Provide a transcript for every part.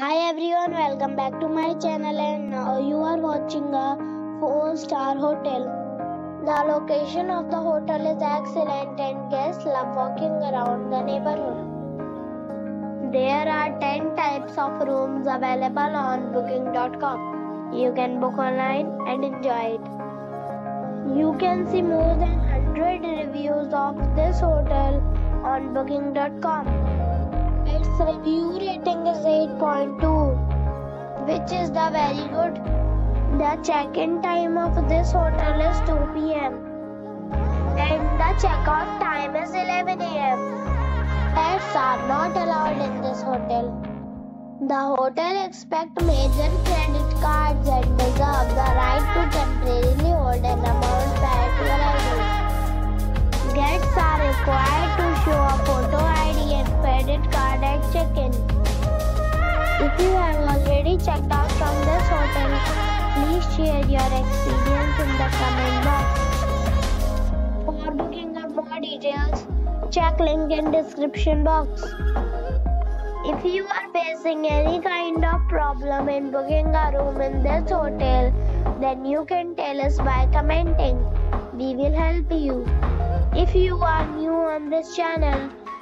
Hi everyone, welcome back to my channel, and now you are watching a 4-star hotel. The location of the hotel is excellent and guests love walking around the neighborhood. There are 10 types of rooms available on booking.com. You can book online and enjoy it. You can see more than 100 reviews of this hotel on booking.com. Its review rating is 8.2, which is the very good. The check-in time of this hotel is 2 p.m. and the check-out time is 11 a.m. Pets are not allowed in this hotel. The hotel accepts major credit cards and reserves the right to temporarily hold an amount prior to arrival. Guests are required to show a photo ID and credit card at check-in. If you have already checked out from this hotel, please share your experience in the comment box. For booking or more details, check link in description box. If you are facing any kind of problem in booking a room in this hotel, then you can tell us by commenting. We will help you. If you are new on this channel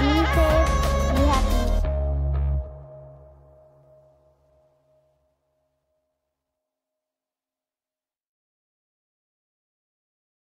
Be safe, be happy.